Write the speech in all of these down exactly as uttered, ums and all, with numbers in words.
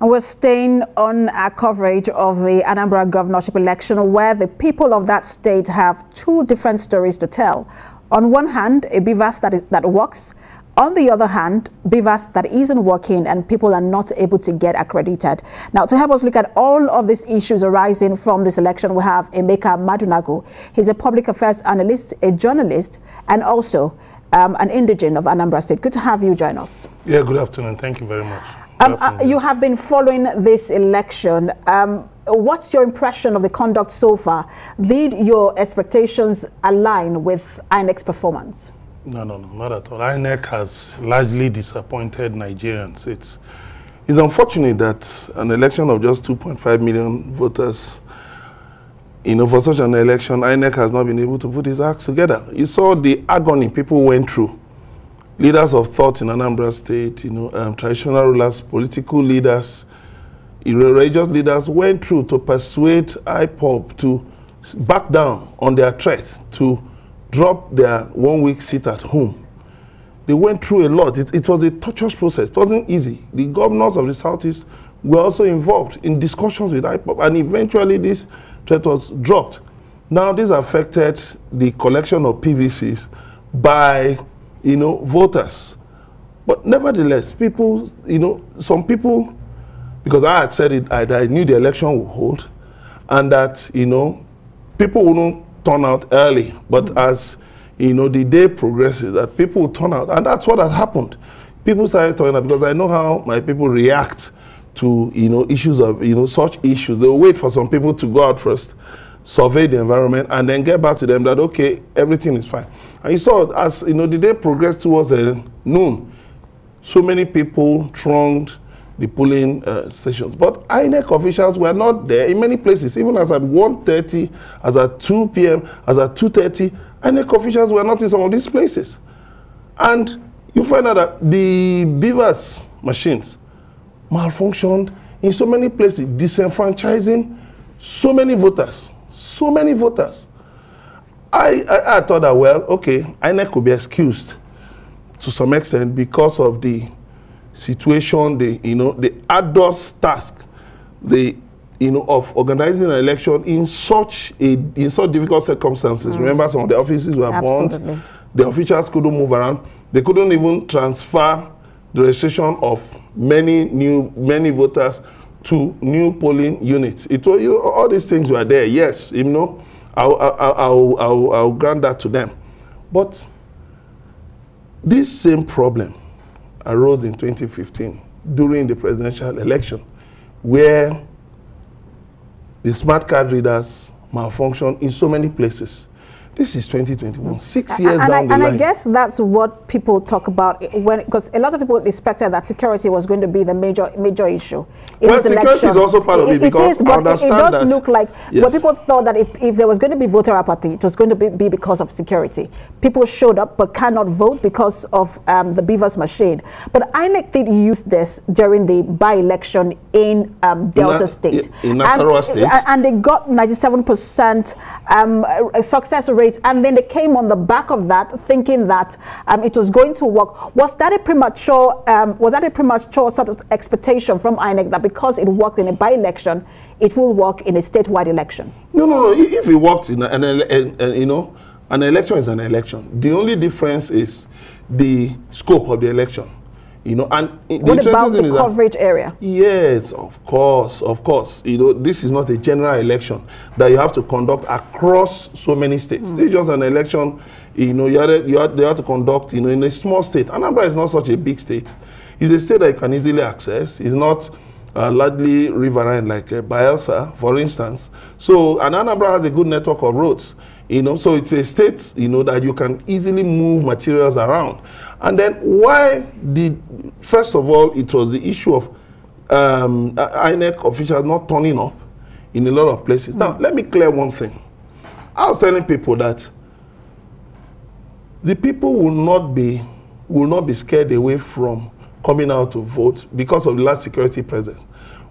And we're staying on our coverage of the Anambra governorship election, where the people of that state have two different stories to tell. On one hand, a BIVAS that, is, that works. On the other hand, BIVAS that isn't working and people are not able to get accredited. Now, to help us look at all of these issues arising from this election, we have Emeka Madunagu. He's a public affairs analyst, a journalist, and also um, an indigent of Anambra State. Good to have you join us. Yeah, good afternoon. Thank you very much. Um, uh, you have been following this election. Um, what's your impression of the conduct so far? Did your expectations align with I N E C's performance? No, no, no, not at all. I N E C has largely disappointed Nigerians. It's, it's unfortunate that an election of just two point five million voters, you know, for such an election, I N E C has not been able to put its acts together. You saw the agony people went through. Leaders of thought in Anambra State, you know, um, traditional rulers, political leaders, religious leaders went through to persuade I P O P to back down on their threats to drop their one-week seat at home. They went through a lot. It, it was a torturous process. It wasn't easy. The governors of the Southeast were also involved in discussions with I P O P, and eventually this threat was dropped. Now this affected the collection of P V Cs by, you know, voters. But nevertheless, people, you know, some people, because I had said it, I, I knew the election would hold, and that, you know, people wouldn't turn out early, but mm-hmm. as, you know, the day progresses, that people will turn out, and that's what has happened. People started turning out, because I know how my people react to, you know, issues of, you know, such issues. They'll wait for some people to go out first, survey the environment, and then get back to them that, okay, everything is fine. And you saw, as you know, the day progressed towards uh, noon, so many people thronged the polling uh, stations. But I N E C officials were not there in many places. Even as at one thirty, as at two P M, as at two thirty, I N E C officials were not in some of these places. And you find out that the BIVAS machines malfunctioned in so many places, disenfranchising so many voters, so many voters. I, I, I thought that, well, okay, I N E C could be excused to some extent because of the situation, the, you know, the arduous task, the, you know, of organizing an election in such a, in such difficult circumstances. Mm. Remember, some of the offices were Absolutely. burned. The officials couldn't move around. They couldn't even transfer the registration of many new, many voters to new polling units. It was, you know, all these things were there. Yes, you know, I'll, I'll, I'll, I'll, I'll grant that to them. But this same problem arose in twenty fifteen during the presidential election, where the smart card readers malfunctioned in so many places. This is twenty twenty-one, six years and down I, the and line. And I guess that's what people talk about, when, because a lot of people expected that security was going to be the major major issue. Well, was security election. is also part of it, it because it is, but I understand it, it does that. look like, yes. Well, people thought that if, if there was going to be voter apathy, it was going to be, be because of security. People showed up but cannot vote because of um, the BIVAS machine. But I N E C did use this during the by-election in um, Delta in State. In Nasarawa and, State. And they got ninety-seven percent um, success rate. And then they came on the back of that, thinking that um, it was going to work. Was that a premature? Um, was that a premature sort of expectation from I N E C that because it worked in a by-election, it will work in a statewide election? No, no, no. If it works in an, an, an, an, you know, an election is an election. The only difference is the scope of the election. You know, and what the about the is coverage that, area? Yes, of course, of course. You know, this is not a general election that you have to conduct across so many states. Mm. It's just an election, you know, you have, you have, they have to conduct, you know, in a small state. Anambra is not such a big state. It's a state that you can easily access. It's not uh, largely riverine like uh, Bayelsa, for instance. So, and Anambra has a good network of roads. You know, so it's a state, you know, that you can easily move materials around. And then why did, first of all, it was the issue of um, I N E C officials not turning up in a lot of places. Mm. Now, let me clear one thing. I was telling people that the people will not be, will not be scared away from coming out to vote because of the large security presence.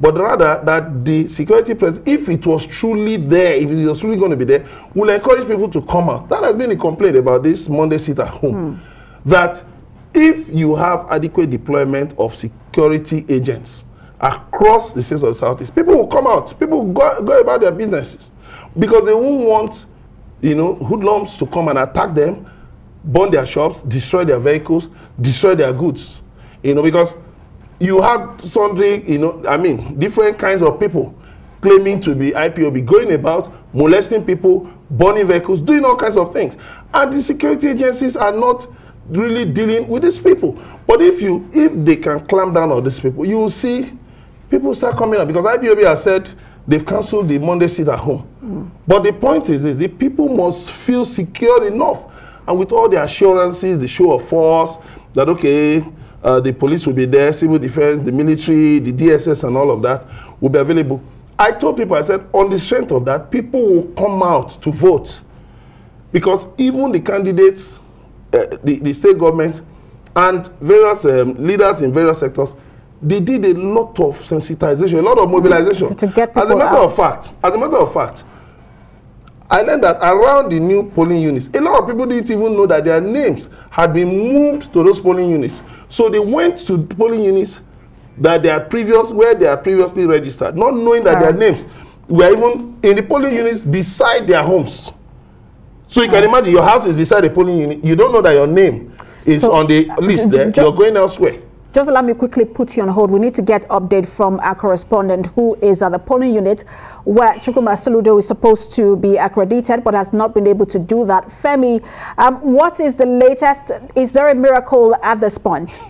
But rather that the security presence, if it was truly there, if it was truly going to be there, will encourage people to come out. That has been a complaint about this Monday sit at home. Mm. That if you have adequate deployment of security agents, across the states of the Southeast, people will come out. People will go, go about their businesses because they won't want, you know, hoodlums to come and attack them, burn their shops, destroy their vehicles, destroy their goods. You know, because you have sundry, you know, I mean, different kinds of people claiming to be I P O B, going about molesting people, burning vehicles, doing all kinds of things. And the security agencies are not really dealing with these people. But if you, if they can clamp down on these people, you will see people start coming up. Because I P O B has said they've cancelled the Monday sit at home. Mm. But the point is this, the people must feel secure enough. And with all the assurances, the show of force, that okay, uh, the police will be there, civil defense, the military, the D S S and all of that will be available. I told people, I said, on the strength of that, people will come out to vote. Because even the candidates, uh, the, the state government, and various um, leaders in various sectors, they did a lot of sensitization, a lot of mobilization. So to get people as a matter out. of fact, as a matter of fact, I learned that around the new polling units, a lot of people didn't even know that their names had been moved to those polling units. So they went to polling units that they are previous, where they are previously registered, not knowing that right. their names were even in the polling units beside their homes. So you can imagine your house is beside a polling unit. You don't know that your name is so, on the list there. You're going elsewhere. Just allow me quickly put you on hold. We need to get update from our correspondent who is at the polling unit where Chukwuma Soludo is supposed to be accredited but has not been able to do that. Femi, um, what is the latest? Is there a miracle at this point?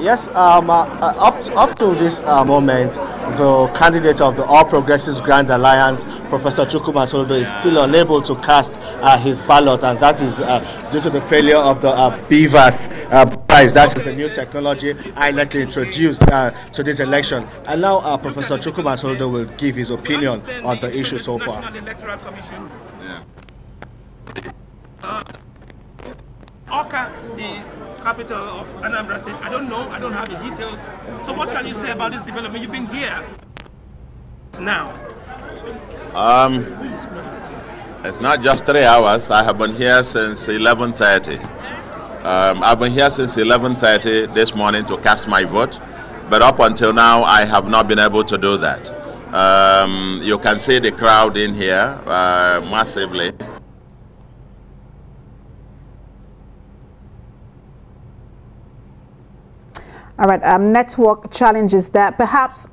Yes, um, uh, up, to, up to this uh, moment, the candidate of the All Progressives Grand Alliance, Professor Chukwuma Soludo, is still unable to cast uh, his ballot, and that is uh, due to the failure of the uh, BIVAS uh, prize. That is the new technology I N E C introduced uh, to this election. And now uh, Professor Chukwuma Soludo will give his opinion on the issue so far. Awka, the capital of Anambra State. I don't know. I don't have the details. So what can you say about this development? You've been here now. Um, it's not just three hours. I have been here since eleven thirty. Um, I've been here since eleven thirty this morning to cast my vote. But up until now, I have not been able to do that. Um, you can see the crowd in here uh, massively. All right, um, network challenges there. Perhaps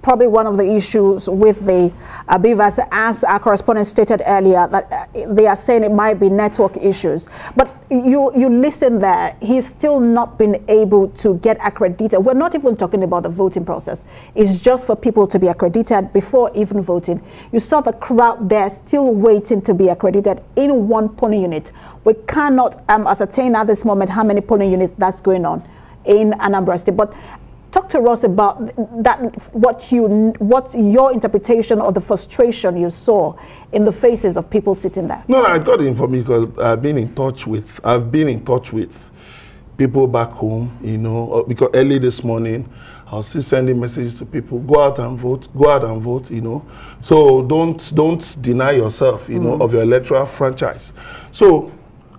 probably one of the issues with the uh, BIVAS, as our correspondent stated earlier, that uh, they are saying it might be network issues. But you, you listen there, he's still not been able to get accredited. We're not even talking about the voting process. It's just for people to be accredited before even voting. You saw the crowd there still waiting to be accredited in one polling unit. We cannot um, ascertain at this moment how many polling units that's going on in Anambra State, but talk to us about that. What you, what's your interpretation of the frustration you saw in the faces of people sitting there? No, I got it from me because I've been in touch with, I've been in touch with people back home. You know, because early this morning, I was still sending messages to people: go out and vote, go out and vote. You know, so don't don't deny yourself, you mm-hmm. know, of your electoral franchise. So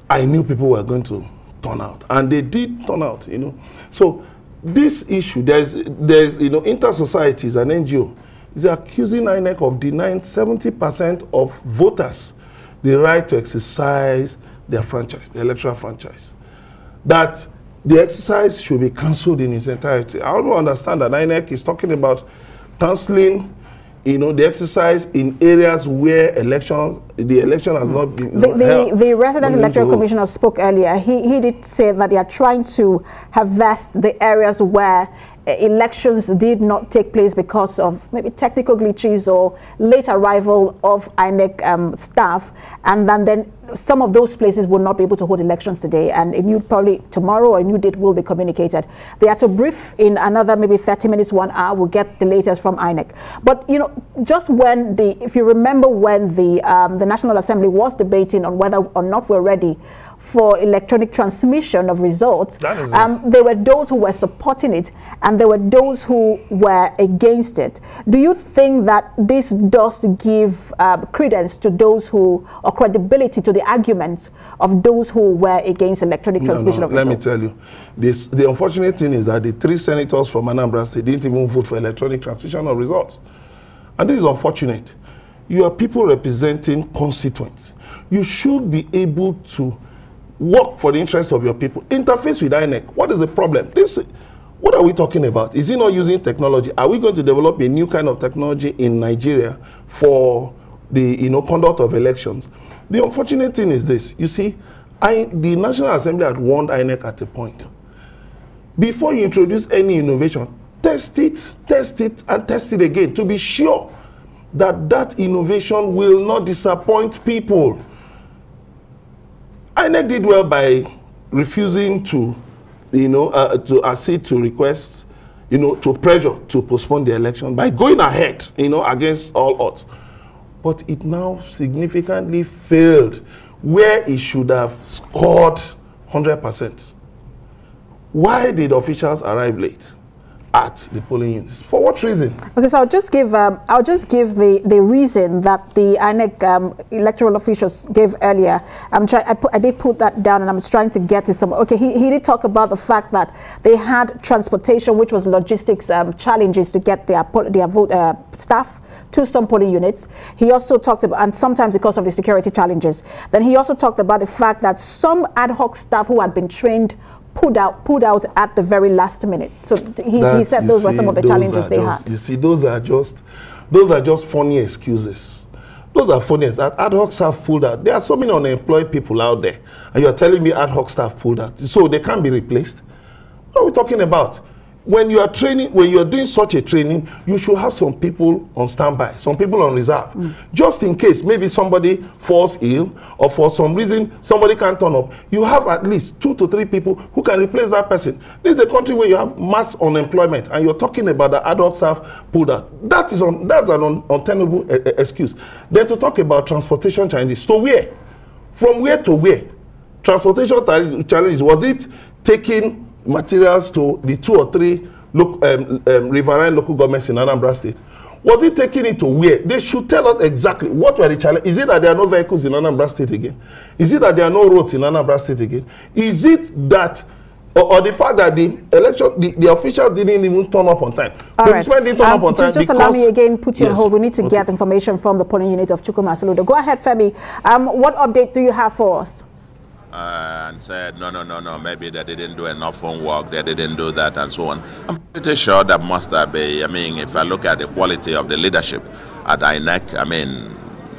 I knew people were going to turn out, and they did turn out, you know. So this issue, there's, there's you know, Inter-Societies, an N G O, is accusing I N E C of denying seventy percent of voters the right to exercise their franchise, the electoral franchise. That the exercise should be cancelled in its entirety. I don't understand that I N E C is talking about cancelling, you know, the exercise in areas where elections, the election has not been the, the, the resident electoral commissioner spoke earlier. He, he did say that they are trying to harvest the areas where uh, elections did not take place because of maybe technical glitches or late arrival of I N E C um, staff. And then, then some of those places will not be able to hold elections today. And a new, probably tomorrow, a new date will be communicated. They are to brief in another maybe thirty minutes, one hour. We'll get the latest from I N E C. But, you know, just when the, if you remember when the, um, the National Assembly was debating on whether or not we're ready for electronic transmission of results. That is um, there were those who were supporting it, and there were those who were against it. Do you think that this does give uh, credence to those who, or credibility to the arguments of those who were against electronic transmission no, no, of let results? Let me tell you, this, the unfortunate thing is that the three senators from Anambra State didn't even vote for electronic transmission of results. And this is unfortunate. You are people representing constituents. You should be able to work for the interest of your people. Interface with I N E C. What is the problem? This, what are we talking about? Is it not using technology? Are we going to develop a new kind of technology in Nigeria for the you know, conduct of elections? The unfortunate thing is this. You see, I, the National Assembly had warned I N E C at a point. Before you introduce any innovation, test it, test it, and test it again to be sure that that innovation will not disappoint people. I N E C did well by refusing to, you know, uh, to accede to requests, you know, to pressure to postpone the election by going ahead, you know, against all odds. But it now significantly failed where it should have scored one hundred percent. Why did officials arrive late at the polling units? For what reason? Okay, so I'll just give um, I'll just give the the reason that the I N E C um, electoral officials gave earlier. I'm trying. I, I did put that down, and I'm trying to get to some. Okay, he, he did talk about the fact that they had transportation, which was logistics um, challenges to get their their vote uh, staff to some polling units. He also talked about, and sometimes because of the security challenges. Then he also talked about the fact that some ad hoc staff who had been trained pulled out, pulled out at the very last minute. So he, that, he said those see, were some of the challenges they just, had. You see, those are just, those are just funny excuses. Those are funny. That ad hoc staff pulled out. There are so many unemployed people out there, and you are telling me ad hoc staff pulled out, so they can't be replaced. What are we talking about? When you are training, when you are doing such a training, you should have some people on standby, some people on reserve, mm. just in case maybe somebody falls ill or for some reason somebody can't turn up. You have at least two to three people who can replace that person. This is a country where you have mass unemployment, and you're talking about the ad hoc staff pulled out. That is on, that's an un, untenable uh, excuse. Then to talk about transportation challenges. So where, from where to where, transportation challenges? Was it taking materials to the two or three look, um, um, riverine local governments in Anambra State? Was it taking it to where? They should tell us exactly what were the challenges. Is it that there are no vehicles in Anambra State again? Is it that there are no roads in Anambra State again? Is it that, or, or the fact that the election, the, the officials didn't even turn up on time? All right. Didn't turn um, up on time just allow me again, put you yes. on hold. We need to okay. get information from the polling unit of Chukwuma Soludo. Go ahead, Femi. Um, what update do you have for us? Uh, and said, no, no, no, no, maybe they didn't do enough homework, they didn't do that, and so on. I'm pretty sure that must have been, I mean, if I look at the quality of the leadership at I N E C, I mean,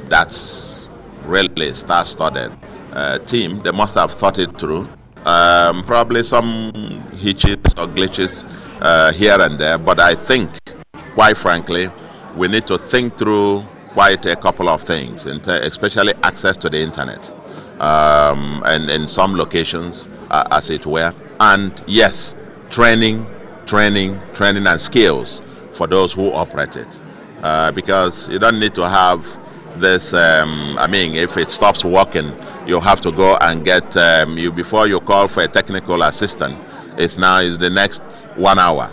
that's really star-studded uh, team. They must have thought it through. Um, probably some hitches or glitches uh, here and there, but I think, quite frankly, we need to think through quite a couple of things, especially access to the internet. Um, and in some locations, uh, as it were. And yes, training, training, training and skills for those who operate it. Uh, because you don't need to have this, um, I mean, if it stops working, you have to go and get, um, you before you call for a technical assistant, it's now is the next one hour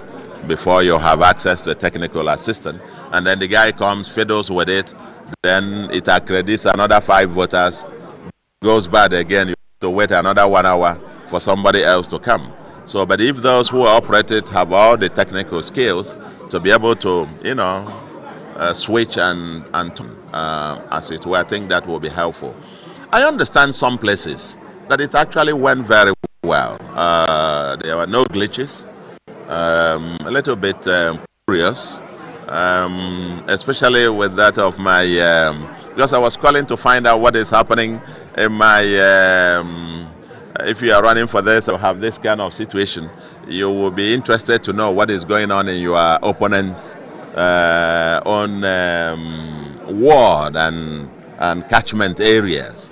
before you have access to a technical assistant. And then the guy comes, fiddles with it, then it accredits another five voters, goes bad again, you have to wait another one hour for somebody else to come. So, but if those who operate it have all the technical skills to be able to, you know, uh, switch and, and uh, as it were, I think that will be helpful. I understand some places that it actually went very well. Uh, there were no glitches, um, a little bit um, curious, um, especially with that of my, um, because I was calling to find out what is happening in my, um, if you are running for this or have this kind of situation, you will be interested to know what is going on in your opponent's uh, own um, ward and, and catchment areas.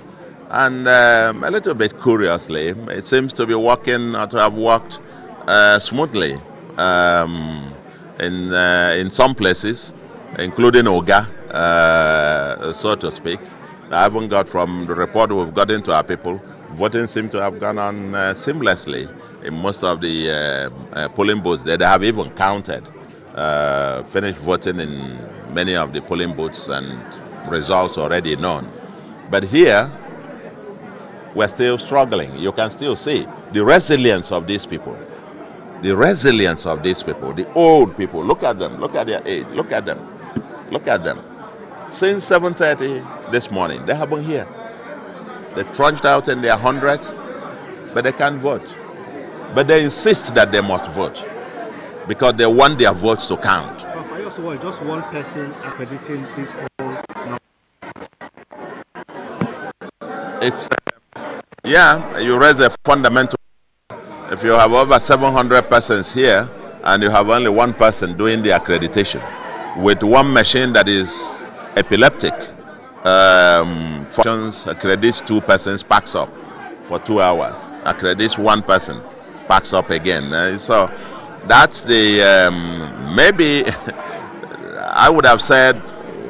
And um, a little bit curiously, it seems to be working or to have worked uh, smoothly um, in, uh, in some places, including Awka, uh, so to speak. I haven't got from the report we've gotten to our people voting seemed to have gone on uh, seamlessly in most of the uh, uh, polling booths. They have even counted, uh, finished voting in many of the polling booths and results already known. But here, we're still struggling. You can still see the resilience of these people. The resilience of these people, the old people. Look at them, look at their age, look at them, look at them. Since seven thirty this morning, they have been here. They trudged out in their hundreds, but they can't vote. But they insist that they must vote because they want their votes to count. I also want just one person accrediting this whole number. It's, uh, yeah, you raise a fundamental. If you have over seven hundred persons here and you have only one person doing the accreditation with one machine that is epileptic, um, functions, accredits two persons, packs up for two hours, accredits one person, packs up again. Uh, so that's the, um, maybe I would have said,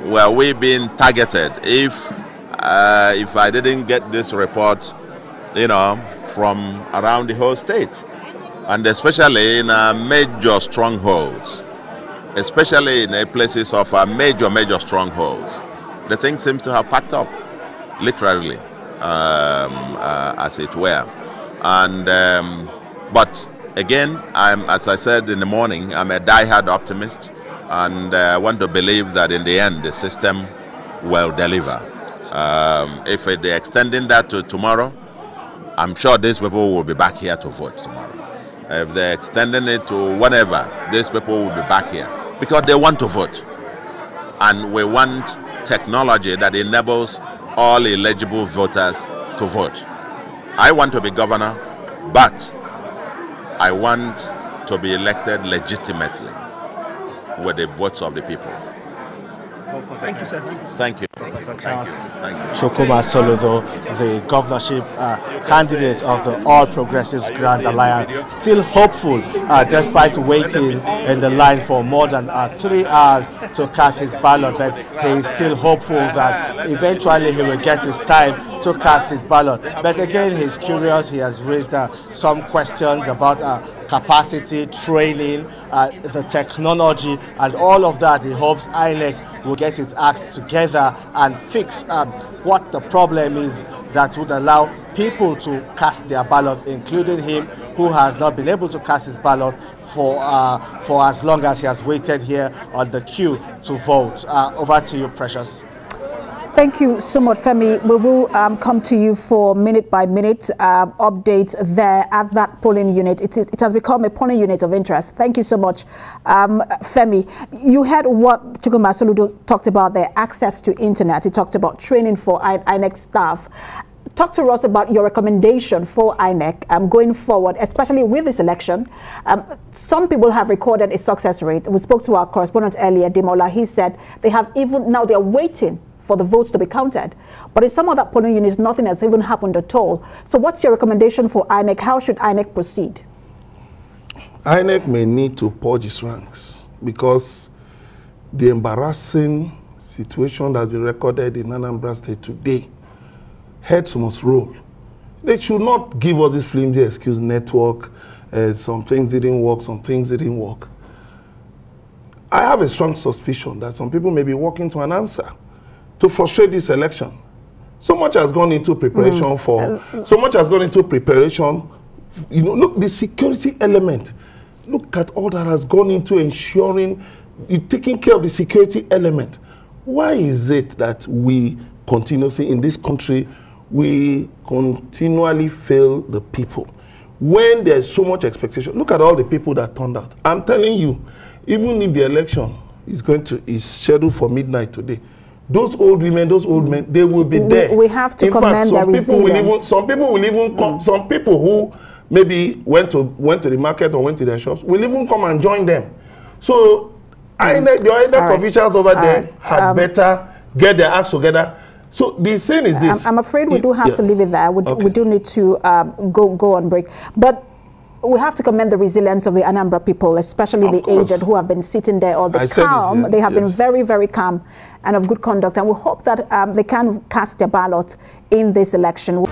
were we being targeted if, uh, if I didn't get this report, you know, from around the whole state, and especially in our major strongholds, especially in the places of our major, major strongholds. The thing seems to have packed up, literally, um, uh, as it were. And, um, but again, I'm, as I said in the morning, I'm a diehard optimist, and I uh, want to believe that in the end, the system will deliver. Um, if they're extending that to tomorrow, I'm sure these people will be back here to vote tomorrow. If they're extending it to whenever, these people will be back here because they want to vote. And we want technology that enables all eligible voters to vote. I want to be governor, but I want to be elected legitimately with the votes of the people. Thank you, sir. Thank you. Professor Charles Chukwuma Soludo, the governorship uh, candidate of the All Progressives Grand Alliance, still hopeful uh, despite waiting in the line for more than uh, three hours to cast his ballot, but he is still hopeful that eventually he will get his time to cast his ballot. But again, he's curious. He has raised uh, some questions about uh, capacity, training, uh, the technology, and all of that. He hopes I N E C will get its acts together and fix um, what the problem is that would allow people to cast their ballot, including him, who has not been able to cast his ballot for uh, for as long as he has waited here on the queue to vote. Uh, over to you, Precious. Thank you so much, Femi. We will um, come to you for minute-by-minute uh, updates there at that polling unit. It, is, it has become a polling unit of interest. Thank you so much, um, Femi. You heard what Chukwuma Soludo talked about, their access to internet. He talked about training for I N E C staff. Talk to us about your recommendation for I N E C um, going forward, especially with this election. Um, some people have recorded a success rate. We spoke to our correspondent earlier, Demola. He said they have even now, they're waiting for the votes to be counted. But in some other polling units, nothing has even happened at all. So what's your recommendation for I N E C? How should I N E C proceed? I N E C may need to purge its ranks because the embarrassing situation that we recorded in Anambra State today, heads must roll. They should not give us this flimsy excuse network. Uh, some things didn't work, some things didn't work. I have a strong suspicion that some people may be walking to an answer to frustrate this election. So much has gone into preparation mm. for, so much has gone into preparation, you know, look, the security element, look at all that has gone into ensuring, taking care of the security element. Why is it that we continuously, in this country, we continually fail the people? When there's so much expectation, look at all the people that turned out. I'm telling you, even if the election is going to, is scheduled for midnight today, those old women, those old men, they will be there. We, we have to commend their resilience. Some people will even come, mm. some people who maybe went to, went to the market or went to their shops will even come and join them. So mm. I N E C, the I N E C officials over there had um, better get their acts together. So the thing is this. I'm, I'm afraid we do have yeah. to leave it there. We, okay. we do need to um, go, go on break. But we have to commend the resilience of the Anambra people, especially of the course. aged who have been sitting there all the I calm. It, yeah, they have yes. been very, very calm and of good conduct. And we hope that um, they can cast their ballot in this election.